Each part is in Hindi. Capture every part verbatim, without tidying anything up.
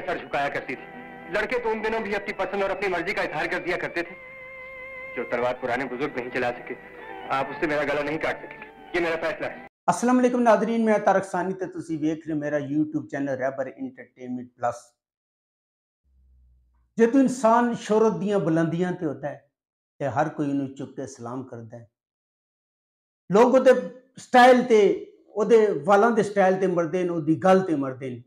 क्या सर झुकाया करती थी। लड़के तो उन दिनों भी अपनी पसंद और अपनी मर्जी का इजहार कर दिया करते थे। जो तलवार पुराने बुजुर्ग नहीं चला सके, आप उससे मेरा गला नहीं काट सकेंगे, ये मेरा फैसला है। अस्सलाम वालेकुम नादरीन, मैं तारक सानी ते तुसी वेख रहे मेरा यूट्यूब चैनल रैबर इंटरटेनमेंट प्लस। जो तो इंसान शोहरत दियाँ बुलंदियाँ ते होता है तो हर कोई उन्हें चुप के सलाम करता है। लोग उहदे स्टाइल ते उहदे वालां दे स्टाइल ते मरदे ने, उहदी गल ते मरदे ने,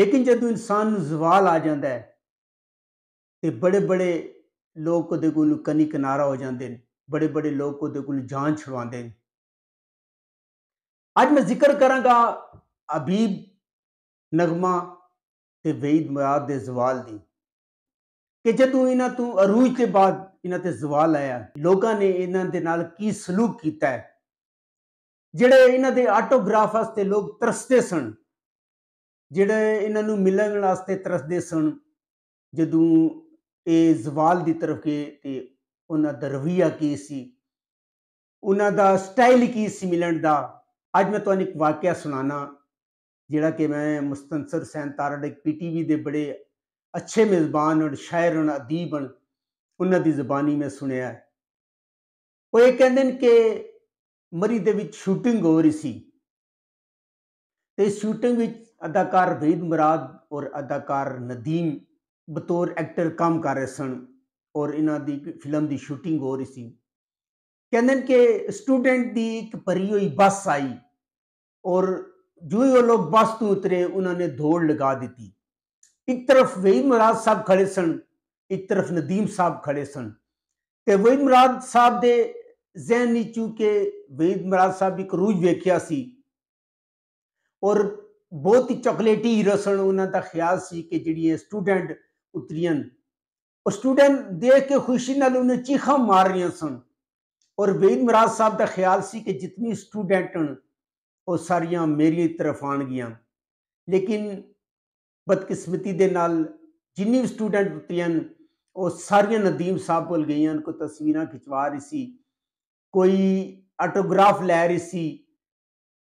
लेकिन जदों इंसान जवाल आ जाता है तो बड़े बड़े लोग उहदे कोल कनी किनारा हो जाते हैं, बड़े बड़े लोग उहदे कोल जान छुड़वाते हैं। आज मैं जिक्र करांगा हबीब, नगमा ते वहीद मुराद दे जवाल दी कि जदों इन्हां तों अरूज के बाद इन्हां ते जवाल आया, लोगों ने इन्हां दे नाल की सलूक किया है। जिहड़े इन्हां दे ऑटोग्राफ वास्ते लोग तरसते सन, जिहड़े इन्हां नूं मिलण वास्ते तरसदे सन, जदों ये जवाल दी तरफ गए ते उन्हां दा रवैया की सी, उन्हां दा स्टाइल की सी मिलण दा। अज मैं तुहानूं एक वाकया सुनाना जिहड़ा कि मैं मुस्तनसर हुसैन तारड़ एक पीटीवी के बड़े अच्छे मेज़बान और शायर और अदीब हैं, उन्हां दी ज़बानी में सुनिया है। वो ये कहते हैं कि मरी दे विच शूटिंग हो रही सी ते शूटिंग विच अदाकार वहीद मुराद और अदाकार नदीम बतौर एक्टर काम कर रहे सन और इन्हां दी फिल्म की शूटिंग हो रही सी। कहते हैं कि स्टूडेंट की एक भरी हुई बस आई और जो ही वो लोग बस तो उतरे उन्होंने दौड़ लगा दी। एक तरफ वहीद मुराद साहब खड़े सन, एक तरफ नदीम साहब खड़े सन। तो वहीद मुराद साहब के जहन नहीं, चूँकि वहीद मुराद साहब एक रूज वेख्या सी और बहुत ही चॉकलेटी हीरो सन, उन्होंने ख्याल सी कि जी स्टूडेंट उतरियां और स्टूडेंट देख के खुशी नाल उन्हें चीखा मार रही सन। और वहीद मुराद साहब का ख्याल सी कि जितनी स्टूडेंट हैं वह सारियाँ मेरी तरफ आनगियां, लेकिन बदकिस्मती दे नाल जिन्नी भी स्टूडेंट उतरियां वह सारियाँ नदीम साहब कोल गईयां। कोई तस्वीरां खिंचवा रही सी, कोई ऑटोग्राफ लै रही सी।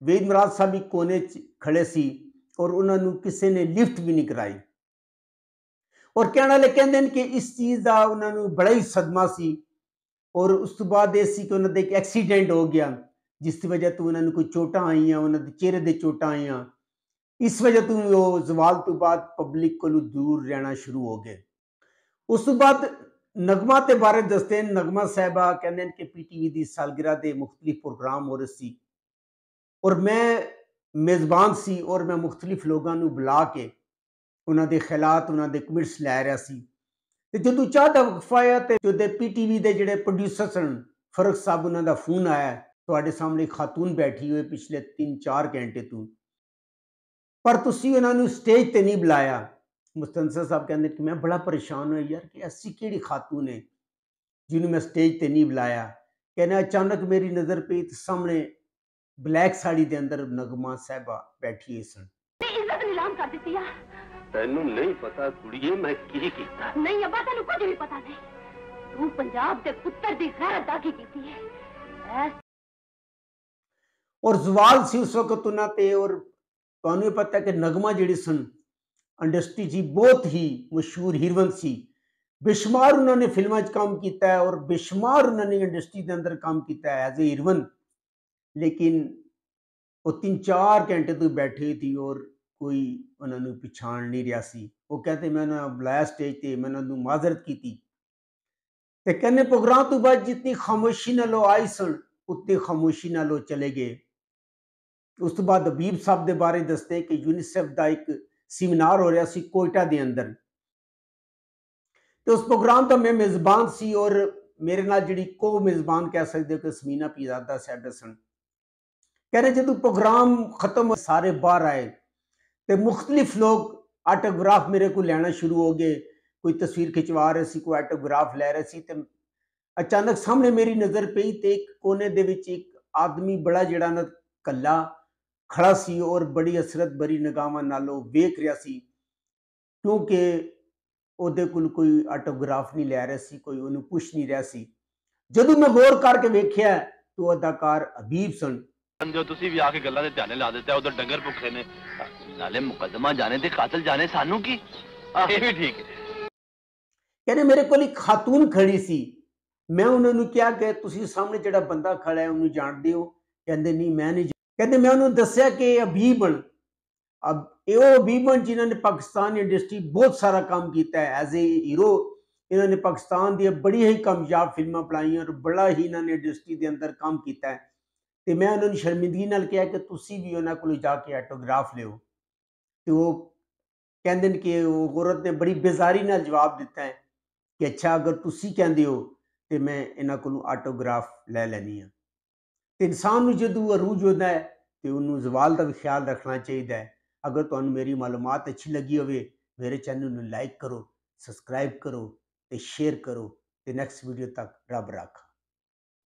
वहीद मुराद साहब भी कोने खड़े सी और उन्होंने किसी ने लिफ्ट भी नहीं कराई और कहने वाले कहते हैं कि इस चीज़ का उन्होंने बड़ा ही सदमा सी। और उस तो बाद उन्होंने एक एक्सीडेंट हो गया जिसकी वजह तो उन्होंने कोई चोटां आई, उन्होंने चेहरे दे चोटां आई, इस वजह तो वो जवाल तो बाद पब्लिक को दूर रहना शुरू हो गए। उस तो बाद नगमा के बारे दसते हैं। नगमा साहबा कहते हैं कि पी टी वी की सालगिरह के मुख्तलिफ प्रोग्राम हो रहे सी और मैं मेज़बान सी और मैं मुख्तलिफ लोगों को बुला के उन्होंने ख्यालात, उन्होंने कमेंट्स लै रहा सी। जो चाह का वक्फा आया तो जो पी टी वी के जोड़े प्रोड्यूसर सन फरक साहब, उन्होंने फोन आया। तो सामने खातून बैठी हुई पिछले तीन चार घंटे तू पर तुसी उन्होंने स्टेज पर नहीं बुलाया। मुस्तनसर साहब कहते कि मैं बड़ा परेशान हो यार कि ऐसी केड़ी खातून है जिन्होंने मैं स्टेज पर नहीं बुलाया। कहने अचानक मेरी नज़र पई तो सामने ब्लैक साड़ी के अंदर नगमा साहबा बैठी हुई सन। तेनू नहीं पता कुड़िए मैं की कीता। नहीं अब्बा तेनू कुछ भी पता नहीं, तू पंजाब दे पुत्तर दी गैरत दागी कीती है। और जवाल सी उस वक्त उन्हां ते और तुहानू पता कि नगमा जिहड़ी सन इंडस्ट्री जी बहुत ही मशहूर हीरोइन सी। बेशुमार उन्होंने फिल्मां च काम किया है और बेशुमार उन्होंने इंडस्ट्री के अंदर काम किया है एज ए हीरोइन, लेकिन वो तीन चार घंटे तो बैठी हुई थी और कोई उन्होंने पछाण नहीं रहा सी। वो कहते मैं उन्होंने बुलाया स्टेज पर, मैं उन्होंने माजरत की थी। तो कहने प्रोग्राम तो बाद जितनी खामोशी नालों आई सन उतनी खामोशी नालों चले गए। उस तो बाद हबीब साहब के बारे दसते हैं कि यूनिसेफ का एक सेमिनार हो रहा सी कोयटा के अंदर। तो उस प्रोग्राम का मैं मेज़बान सी और मेरे नाल जिहड़ी को मेज़बान कह सकते हो कि समीना पीरज़ादा साहब सन। कह रहे जब प्रोग्राम खत्म सारे बाहर आए तो मुख्तलिफ लोग आटोग्राफ मेरे को लेना शुरू हो गए। कोई तस्वीर खिंचवा रहे सी, कोई आटोग्राफ लै रहे सी। तो अचानक सामने मेरी नज़र पई तो एक कोने दे विच एक आदमी बड़ा जिहड़ा ना कला खड़ा सी और बड़ी हसरत भरी निगाहां नालों वेख रहा सी क्योंकि उहदे कोल कोई आटोग्राफ नहीं लै रहा सी, कोई उहनूं पुछ नहीं रहा सी। जदों मैं गौर करके वेख्या तो अदाकार हबीब सन जो तुसी भी आके गल्ला दे ध्यान ला देता है उधर डंगर भुखे ने नाले मुकदमा जाने दे कातिल जाने सानू की ये भी ठीक है। यानी मेरे को खातून खड़ी सी मैं उन्होंने क्या कह तुसी सामने जड़ा बंदा खड़ा है उन्हें जानते हो कहते नहीं मैं नहीं कहते मैं उन्होंने दसिया कि हबीब अब ये हबीब जिन्होंने पाकिस्तान इंडस्ट्री बहुत सारा काम किया है एज ए हीरो इन्होंने पाकिस्तान दी बड़ी ही कामयाब फिल्मां बनाई और बड़ा ही इन्होंने इंडस्ट्री के अंदर काम किया है तो मैं उन्होंने शर्मिंदगी नाल कहा कि तुसी भी उन्होंने को जाके ऑटोग्राफ लिओ तो वो कहते हैं कि वो औरत ने बड़ी बेजारी नाल जवाब दिता है कि अच्छा अगर तुसी कहते हो तो मैं इन्होंने को ऑटोग्राफ लै लैनी हाँ तो इंसान जो अरूज होता है तो उन्होंने जवाल का भी ख्याल रखना चाहिए। अगर तुहानू मेरी मालूमात अच्छी लगी हो मेरे चैनल में लाइक करो सबसक्राइब करो तो शेयर करो तो नैक्सट वीडियो तक रब रख।